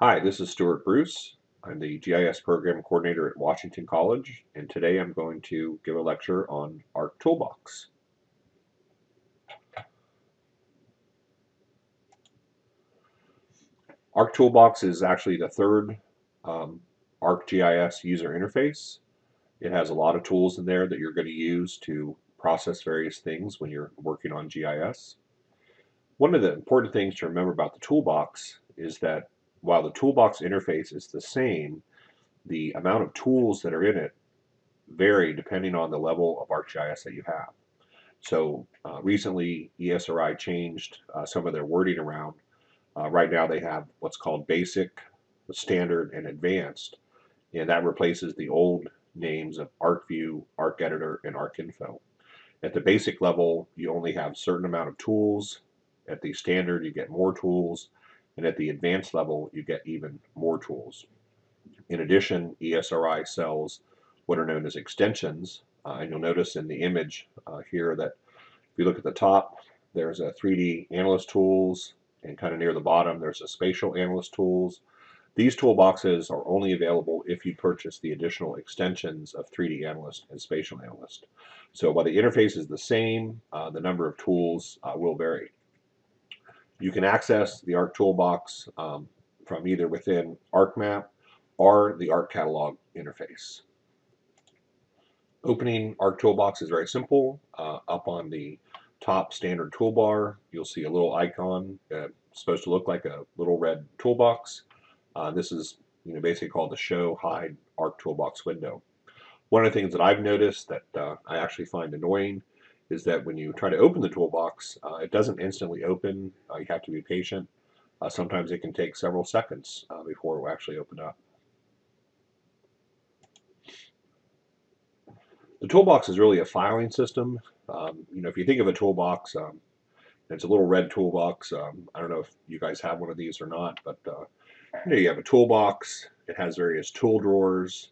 Hi, this is Stuart Bruce. I'm the GIS Program Coordinator at Washington College, and today I'm going to give a lecture on ArcToolbox. ArcToolbox is actually the third ArcGIS user interface. It has a lot of tools in there that you're going to use to process various things when you're working on GIS. One of the important things to remember about the toolbox is that while the toolbox interface is the same, the amount of tools that are in it vary depending on the level of ArcGIS that you have. So recently ESRI changed some of their wording around. Right now they have what's called basic, standard, and advanced, and that replaces the old names of ArcView, ArcEditor, and ArcInfo. At the basic level, you only have a certain amount of tools. At the standard, you get more tools. And at the advanced level, you get even more tools. In addition, ESRI sells what are known as extensions. And you'll notice in the image here that if you look at the top, there's a 3D Analyst Tools, and kind of near the bottom, there's a Spatial Analyst Tools. These toolboxes are only available if you purchase the additional extensions of 3D Analyst and Spatial Analyst. So while the interface is the same, the number of tools will vary. You can access the Arc Toolbox from either within ArcMap or the ArcCatalog interface. Opening Arc Toolbox is very simple. Up on the top standard toolbar, you'll see a little icon. It's supposed to look like a little red toolbox. This is basically called the Show Hide Arc Toolbox window. One of the things that I've noticed that I actually find annoying is that when you try to open the toolbox, it doesn't instantly open. You have to be patient. Sometimes it can take several seconds before it will actually open up. The toolbox is really a filing system. If you think of a toolbox, it's a little red toolbox. I don't know if you guys have one of these or not, but you have a toolbox. It has various tool drawers,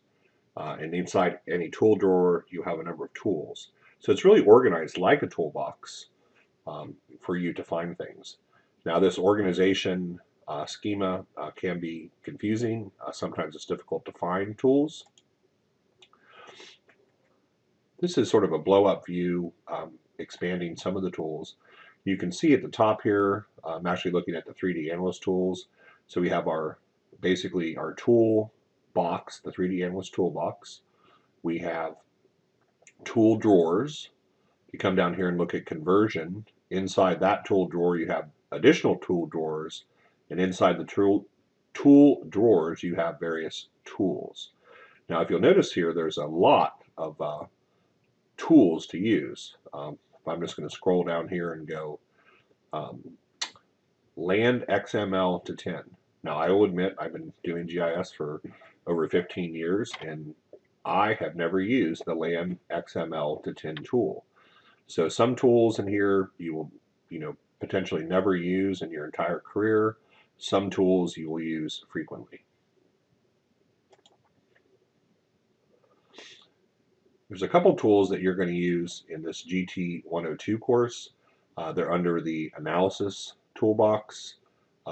and inside any tool drawer, you have a number of tools. So it's really organized like a toolbox for you to find things. Now this organization schema can be confusing. Sometimes it's difficult to find tools. This is sort of a blow-up view expanding some of the tools. You can see at the top here, I'm actually looking at the 3D Analyst Tools. So we have basically our tool box, the 3D Analyst Toolbox. We have tool drawers. You come down here and look at conversion. Inside that tool drawer you have additional tool drawers, and inside the tool drawers you have various tools. Now if you'll notice here, there's a lot of tools to use. I'm just going to scroll down here and go LAM XML to TIN. Now I will admit I've been doing GIS for over 15 years and I have never used the LAM XML to TIN tool. So some tools in here you will potentially never use in your entire career. Some tools you will use frequently. There's a couple tools that you're going to use in this GT 102 course. They're under the Analysis toolbox,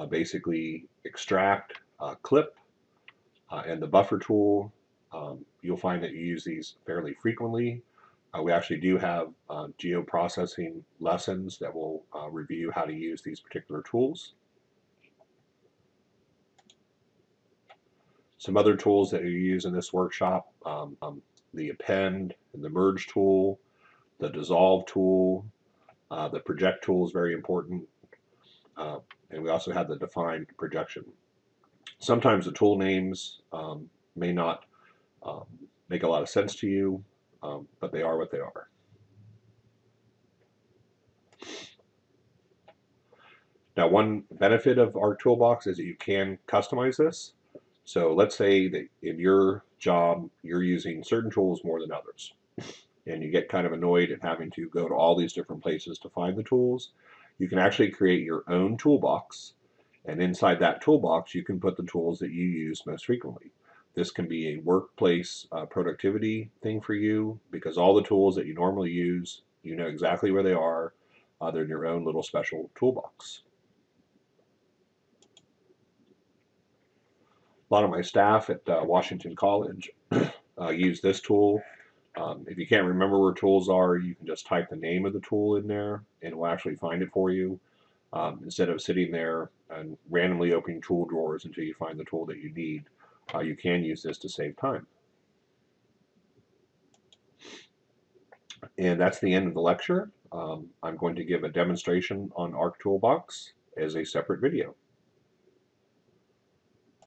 basically Extract, Clip, and the Buffer tool. You'll find that you use these fairly frequently. We actually do have geoprocessing lessons that will review how to use these particular tools. Some other tools that you use in this workshop, the Append and the Merge tool, the Dissolve tool, the Project tool is very important, and we also have the Define projection. Sometimes the tool names may not make a lot of sense to you, but they are what they are. Now one benefit of our toolbox is that you can customize this. So let's say that in your job you're using certain tools more than others, and you get kind of annoyed at having to go to all these different places to find the tools. You can actually create your own toolbox, and inside that toolbox you can put the tools that you use most frequently. This can be a workplace productivity thing for you, because all the tools that you normally use, you know exactly where they are. They're in your own little special toolbox. a lot of my staff at Washington College use this tool. If you can't remember where tools are, you can just type the name of the tool in there and it will actually find it for you, instead of sitting there and randomly opening tool drawers until you find the tool that you need. You can use this to save time. And that's the end of the lecture. I'm going to give a demonstration on ArcToolbox as a separate video.